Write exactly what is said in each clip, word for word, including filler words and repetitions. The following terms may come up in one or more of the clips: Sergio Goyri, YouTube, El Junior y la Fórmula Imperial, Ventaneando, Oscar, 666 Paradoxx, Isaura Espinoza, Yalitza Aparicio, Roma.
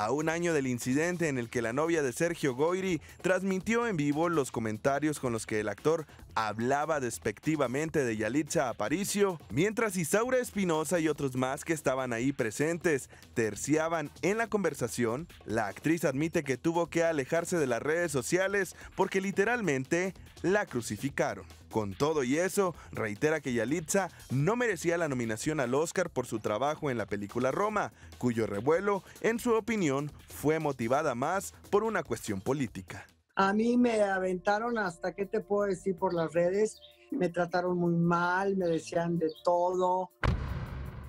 a un año del incidente en el que la novia de Sergio Goyri transmitió en vivo los comentarios con los que el actor hablaba despectivamente de Yalitza Aparicio, mientras Isaura Espinoza y otros más que estaban ahí presentes terciaban en la conversación, la actriz admite que tuvo que alejarse de las redes sociales porque literalmente la crucificaron. Con todo y eso, reitera que Yalitza no merecía la nominación al Oscar por su trabajo en la película Roma, cuyo revuelo, en su opinión, fue motivada más por una cuestión política. A mí me aventaron hasta, ¿qué te puedo decir?, por las redes. Me trataron muy mal, me decían de todo.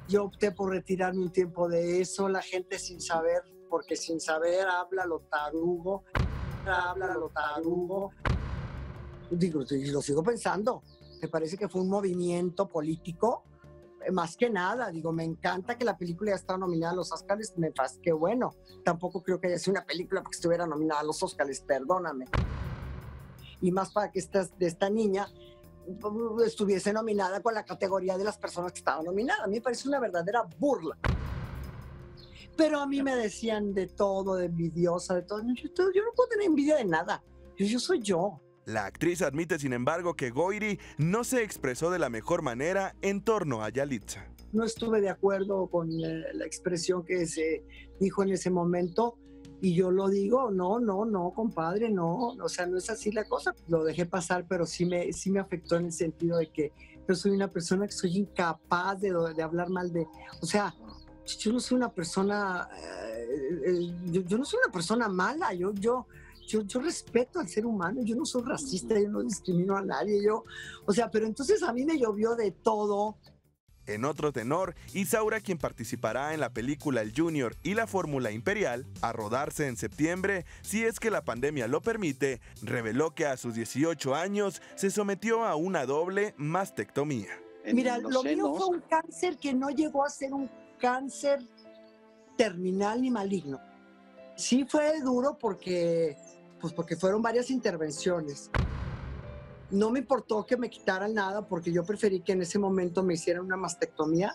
Yo opté por retirarme un tiempo de eso, la gente sin saber, porque sin saber habla lo tarugo, habla lo tarugo. Digo, lo sigo pensando, me parece que fue un movimiento político, más que nada. Digo, me encanta que la película haya estado nominada a los Oscars, me pasa que bueno, tampoco creo que haya sido una película que estuviera nominada a los Oscars, perdóname. Y más para que esta, de esta niña estuviese nominada con la categoría de las personas que estaban nominadas, a mí me parece una verdadera burla. Pero a mí me decían de todo, de envidiosa, de todo. Yo, yo no puedo tener envidia de nada, yo, yo soy yo. La actriz admite, sin embargo, que Goyri no se expresó de la mejor manera en torno a Yalitza. No estuve de acuerdo con la, la expresión que se dijo en ese momento y yo lo digo, no, no, no, compadre, no, o sea, no es así la cosa. Lo dejé pasar, pero sí me, sí me afectó en el sentido de que yo soy una persona que soy incapaz de, de hablar mal de... O sea, yo no soy una persona... Eh, yo, yo no soy una persona mala, yo... yo Yo, yo respeto al ser humano, yo no soy racista, yo no discrimino a nadie, yo, o sea, pero entonces a mí me llovió de todo. En otro tenor, Isaura, quien participará en la película El Junior y la Fórmula Imperial, a rodarse en septiembre, si es que la pandemia lo permite, reveló que a sus dieciocho años se sometió a una doble mastectomía. Mira, lo mío fue un cáncer que no llegó a ser un cáncer terminal ni maligno. Sí fue duro porque... Pues porque fueron varias intervenciones. No me importó que me quitaran nada porque yo preferí que en ese momento me hicieran una mastectomía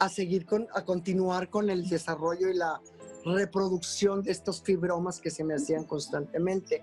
a seguir con, a continuar con el desarrollo y la reproducción de estos fibromas que se me hacían constantemente.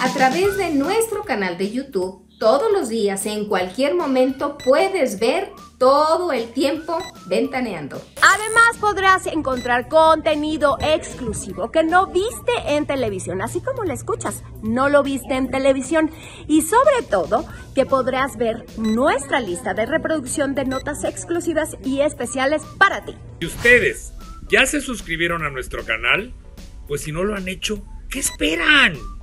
A través de nuestro canal de YouTube, todos los días, en cualquier momento, puedes ver todo el tiempo Ventaneando. Además podrás encontrar contenido exclusivo que no viste en televisión, así como lo escuchas, no lo viste en televisión. Y sobre todo que podrás ver nuestra lista de reproducción de notas exclusivas y especiales para ti. ¿Y ustedes ya se suscribieron a nuestro canal? Pues si no lo han hecho, ¿qué esperan?